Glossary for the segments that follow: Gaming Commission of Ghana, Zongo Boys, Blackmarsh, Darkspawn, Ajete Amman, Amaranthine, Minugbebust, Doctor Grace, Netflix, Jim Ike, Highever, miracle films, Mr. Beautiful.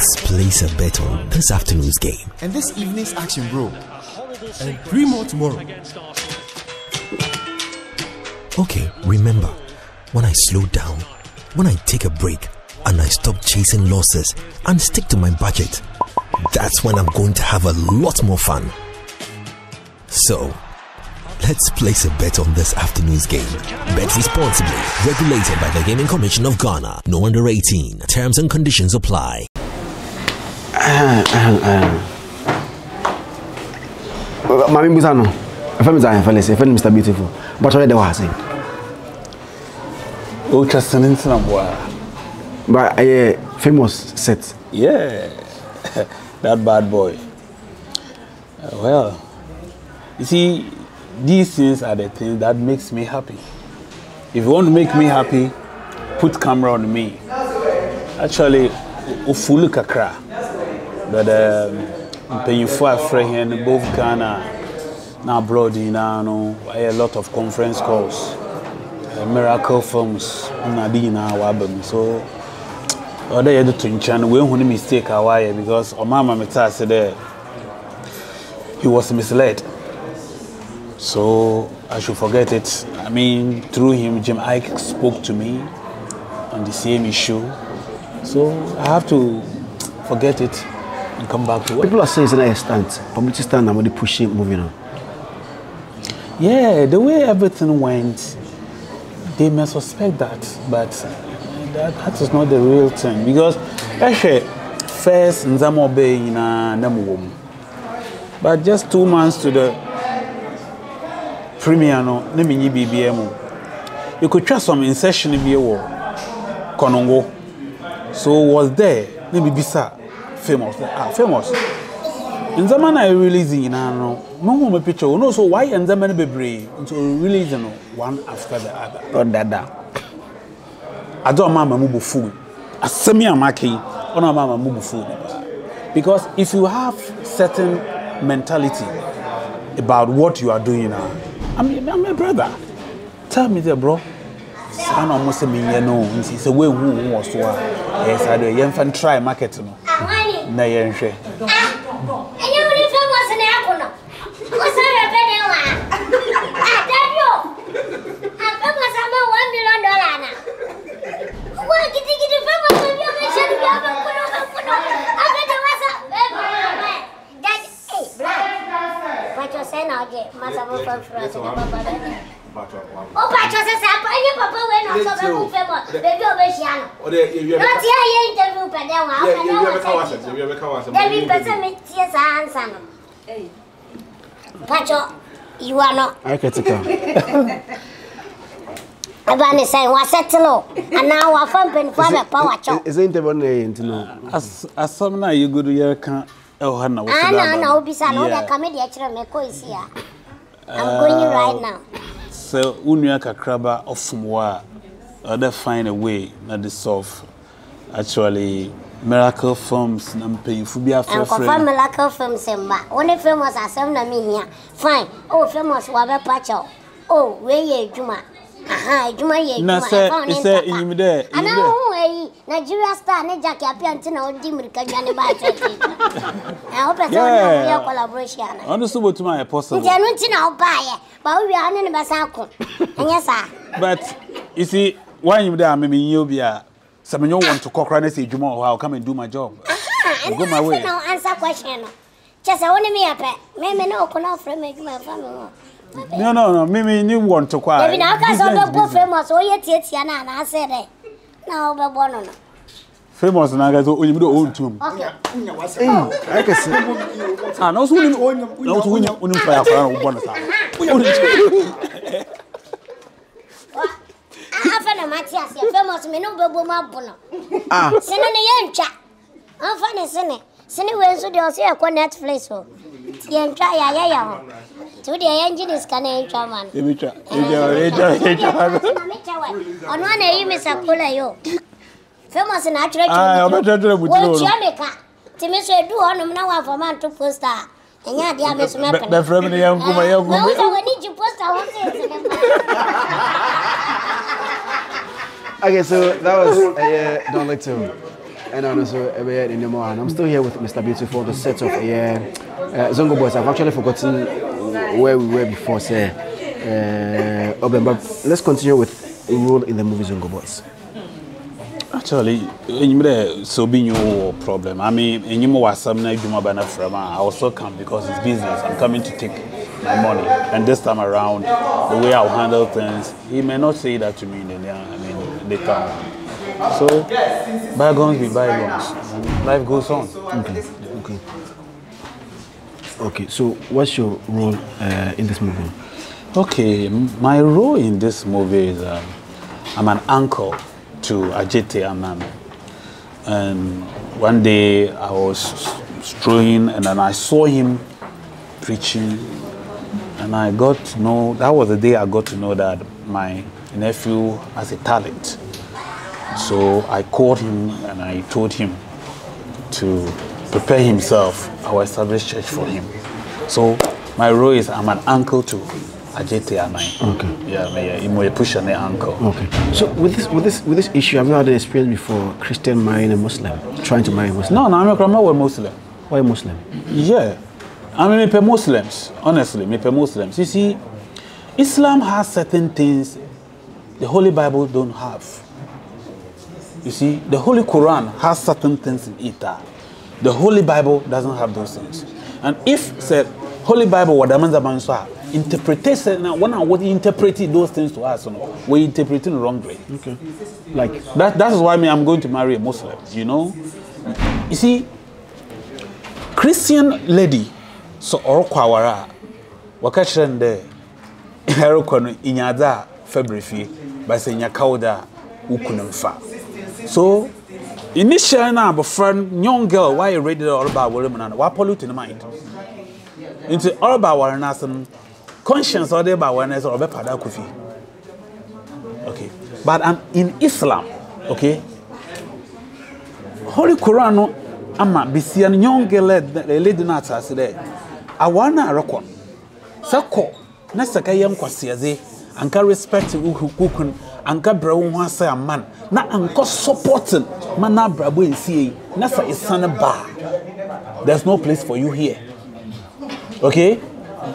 Let's place a bet on this afternoon's game. And this evening's action, bro. And 3 more tomorrow. Okay, remember, when I slow down, when I take a break, and I stop chasing losses and stick to my budget, that's when I'm going to have a lot more fun. So, let's place a bet on this afternoon's game. Bet responsibly. Regulated by the Gaming Commission of Ghana. No under 18. Terms and conditions apply. My name is Anno. My friend is Mr. Beautiful. But what are saying? But famous set. Yeah, that bad boy. Well, you see, these things are the things that makes me happy. If you want to make me happy, put camera on me. Actually, ufulu kakra. But before I friend both Ghana, now abroad, you know, I had a lot of conference calls, miracle films, so other you to we don't mistake Hawaii because Omama said he was misled. So I should forget it. I mean, through him, Jim Ike spoke to me on the same issue. So I have to forget it and come back to work. People are saying it's a stunt. Publicity stunt, I'm already pushing, moving on. Yeah, the way everything went, they may suspect that, but that is not the real thing. Because actually, first, Nzamo Bay in a Namuwom. But just 2 months to the Premier, no, nimi BBM. You could try some insertion in your Konongo. So was there, nimi bisa famous. Ah, famous. In the man I release in no, no me picture. No, so why and the man be brave? So release no one after the other. Or dada. I don't mama mubu food. I semi amaki on a mama mubu food. Because if you have certain mentality about what you are doing now. I'm a brother. Tell me there, bro. I almost mean you know. It's a way who was what. Yes, I do. You can try market no. No, you can't. And you only famous in Apple. What's that? I tell you, I'm famous. I'm a $1 million. What? You think you're famous? I'm your mission. I'm That's it. But you're saying I'll get myself up for us. Oh, but you're saying you are not. I can take I say, what's and now I power. Is it as some now you go to your account? Oh, no, I'm going right now. So, Unyaka Krabba of Fumwa, they find a way not to solve. Actually, miracle films, Nampay, Fubia, and confirm miracle films, Semba. Only famous are some Namia. Fine. Oh, famous Wabe Pacho. Oh, where ye Juma. Aha, Juma ye. No, sir, you say, you there. I know, Nigeria star, Nejaki, Apiantina, or Dimrika, Janibach. I hope I saw your collaboration. Understood what my apostle. Januntina, buy it. But we are in Basako. Yes, sir. But you see, why you there, maybe you'll be a. Some of you want to cock and say, Jumo, I'll come and do my job. I'll go my way. No answer question. Just only me a pet. Maybe no, can offer me my family. No, Mimi, you want to cry. Maybe I can't go famous. Oh, yet, Yana, and I said it. No, but one. Famous and I got to own to him. Okay. I can say, I know who you own your own fire for one time. Afana Matias, your famous Minugbebust Mabuno. Ah, send a young chap. I'm funny, Senny. Senny went to the Osea Netflix. Yan try a to the engine is canning chairman. On one name is a colayo. Famous and natural. I'm a treasure with Jamaica. Timmy do on now for man to poster. And yeah, dear Miss Map. The family young woman. I need you post our. Okay, so that was Don't Let Him. And also, I'm still here with Mr. Beautiful, the set of Zongo Boys. I've actually forgotten where we were before, say. But let's continue with the role in the movie Zongo Boys. Actually, so being your problem. I mean, I also come because it's business. I'm coming to take my money. And this time around, the way I'll handle things, he may not say that to me later on. So, bygones be bygones. Life goes on. Okay. Okay. Okay. So, what's your role in this movie? Okay, my role in this movie is I'm an uncle to Ajete Amman. And one day I was strolling, and then I saw him preaching, and I got to know. That was the day I got to know that my nephew has a talent. So I called him and I told him to prepare himself. I will establish church for him. So my role is I'm an uncle to Ajete Amman. Okay. Yeah, push an uncle. Okay. So with this issue, I've not had an experience before. Christian marrying a Muslim, trying to marry a Muslim. No, my grandma was Muslim. Why Muslim? Yeah, I mean, we pay Muslims. Honestly, we pay Muslims. You see, Islam has certain things the Holy Bible don't have. You see, the Holy Quran has certain things in it. The Holy Bible doesn't have those things. And if the Holy Bible, what interpretation, now when I was interpreting those things to us, you know, we're interpreting the wrong way. Okay. Like that's why I'm going to marry a Muslim, you know? You see, Christian lady, so Orokwawara, Wakashan de Herokon Inyada February, by saying Yakauda Ukunumfa. So, initially, now, but friend, young girl, why you read it all about women? Why pollute the mind? Into all about women, conscience all about women, or about pada kufi. Okay, but in Islam, okay, Holy Quran, no, amma bisi an young girl lady na tasi de, awana rakon, sako, na sakayam kwasiazi, anka respect ukukun. Anka brawo ho asa man na anko supporting mana brabo ensie na sa isana ba. There's no place for you here. Okay,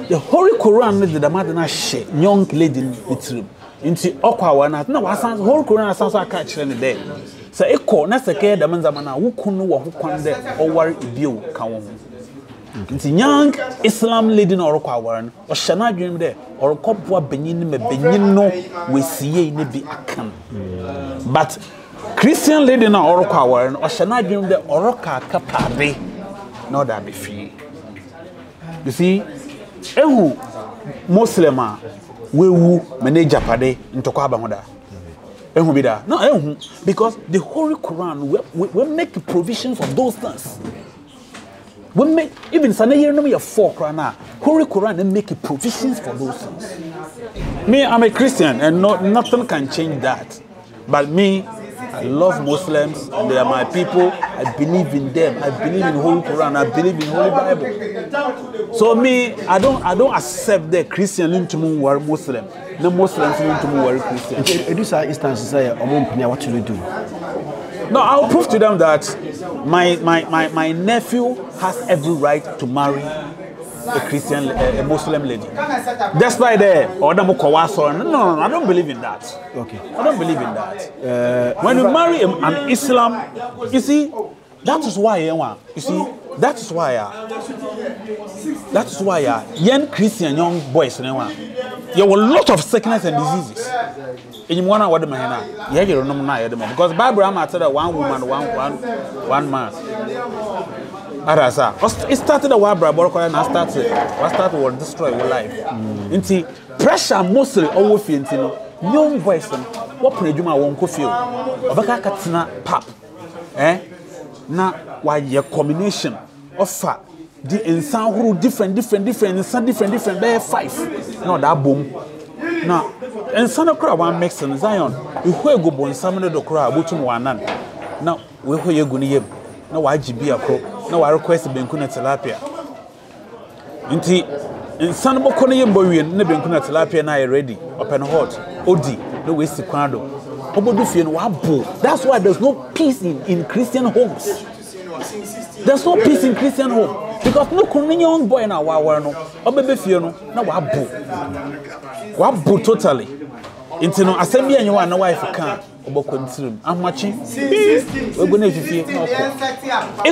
the Holy Quran is the madana she young lady with room into okwa wana na wasan Holy Quran asanso aka kire ne there say eko na seke da manza mana wukunu wo hokwan there owari ibio kan wo into young Islam lady na orokwa waran o shana adwene there orokwa benyin me benyin no we see ne bi akan but Christian lady na orokwa waran o shana adwene there oroka kapade no da be free. You see ehu muslima wewu manager pade ntokwa ba hoda ehu bi da no ehu because the Holy Quran we make provision for those things. We make, even Sunday here, no, you're folk right now. Holy Quran and make provisions for those things. Me, I'm a Christian, and nothing can change that. But me, I love Muslims, and they are my people. I believe in them. I believe in Holy Quran. I believe in Holy Bible. So me, I don't accept the Christian into me were Muslim. The Muslims into me were Christian. In these instances, what should we do? No, I'll prove to them that my nephew has every right to marry a Christian, a Muslim lady. That's why they order mukawaso. No, I don't believe in that. Okay. I don't believe in that. When you marry an Islam, you see, that is why, you see, that is why, young Christian young boys, you have a lot of sickness and diseases. Because Bible I said that one woman, one man. It started a war, and I started will destroy your life. You see, pressure mostly over young boys, what prejudice won't go feel. Obeka katina pap, na why your combination of fat. The insan who different insan different there five. No, that boom. Now, and son of crowd one makes an Zion. You go born some of the crowd, which one none. Now, we hear you going to no I GB a crow. No, I request Bencuna tilapia. In San Bocone, Boyan, Nebencuna tilapia, and I ready, open hot, Odi, no waste the crowd. That's why there's no peace in Christian homes. There's no peace in Christian homes. Because no communion boy now, wabu totally. Into no assembly and you are no wife can't. I'm watching. We're going to feel. I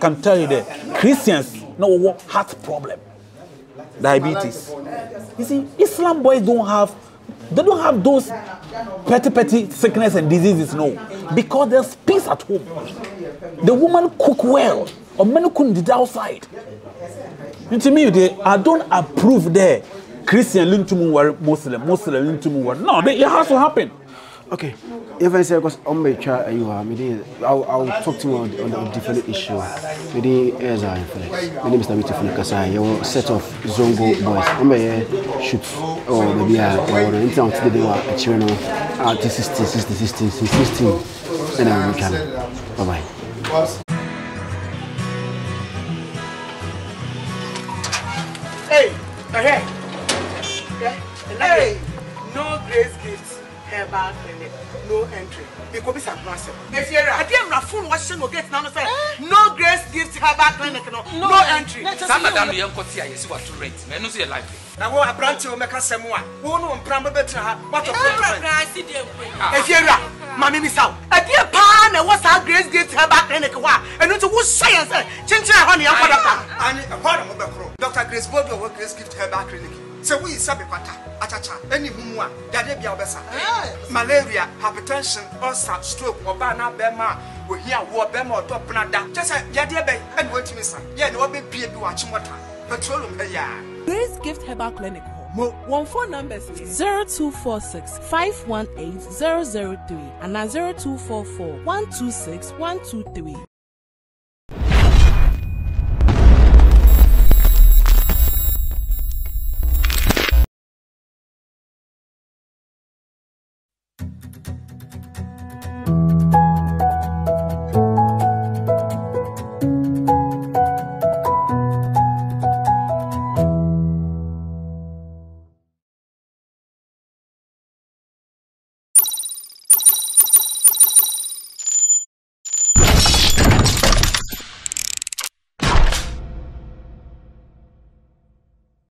can tell you that Christians no heart problem, diabetes. You see, Islam boys don't have. They don't have those petty sickness and diseases, no. Because there's peace at home. The woman cook well, or men couldn't do the outside. And to me, I don't approve there. Christian lintumu were Muslim lintumu were. No, it has to happen. Okay, if I say because I'm a child, you are. I'll talk to you on different issue. Maybe as I influence. My name is Mr. Beautiful. Kasai, your set of Zongo Boys. I'm a shoot. Oh, maybe I want to interact today. They were a channel. Out to 16. And I'm a channel. Bye bye. Hey, okay. Hey, no grace gifts. Herbal clinic, no entry. Because it's a massive. If you're a damn raffle, what's your gate now? No grace gifts, herbal clinic, no entry. Some of them, young Cotia, you see what to rent. Men, you see a life. Now, what a branch will make us someone. Who know Bramble better? What a branch. If you're a mammy, miss out. A dear pan, and what's our grace gifts, herbal clinic? And it's a wood science. Chinchilla, honey, I'm a part of the crew. Doctor Grace, what will grace gift herbal clinic? So we sabi kwata, achacha, any humwa, dade bia obesa. Malaria, hypertension, ulcer, stroke, obana bema, we hear wo bema o top na da. Just yade be and wait me sir. Yeah, no be pie bi wa chimota. Petroleum ya. Grace Gift Herbal Clinic. One phone numbers 0246-518-003 and 0244-126-123.